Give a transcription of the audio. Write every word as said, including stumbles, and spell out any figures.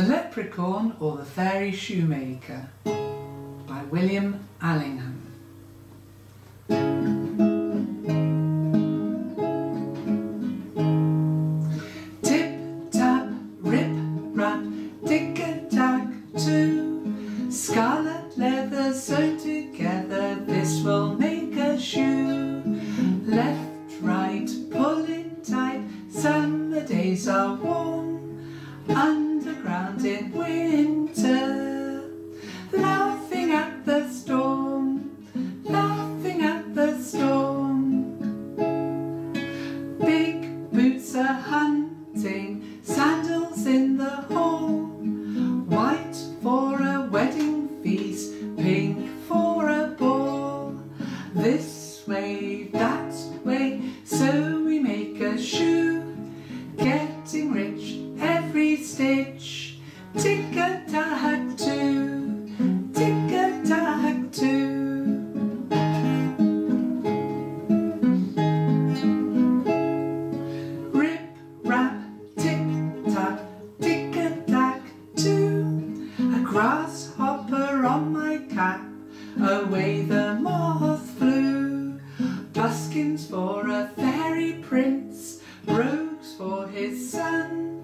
The Leprechaun or the Fairy Shoemaker by William Allingham. Tip tap, rip rap, tick a tack too. Scarlet leather sewn together, this will make a shoe. Left, right, pull it tight. Summer days are warm. Under Underground in winter, laughing at the storm, laughing at the storm. Big boots are hunting, sandals in the hall, white for a wedding feast, pink for a ball. This way, that way, so we make a shoe, getting rich every stitch, tick-a-tack too, tick-a-tack too. Rip, rap, tick-tack, tick-a-tack too. A grasshopper on my cap, away the moth flew. Buskins for a fairy prince, brogues for his son.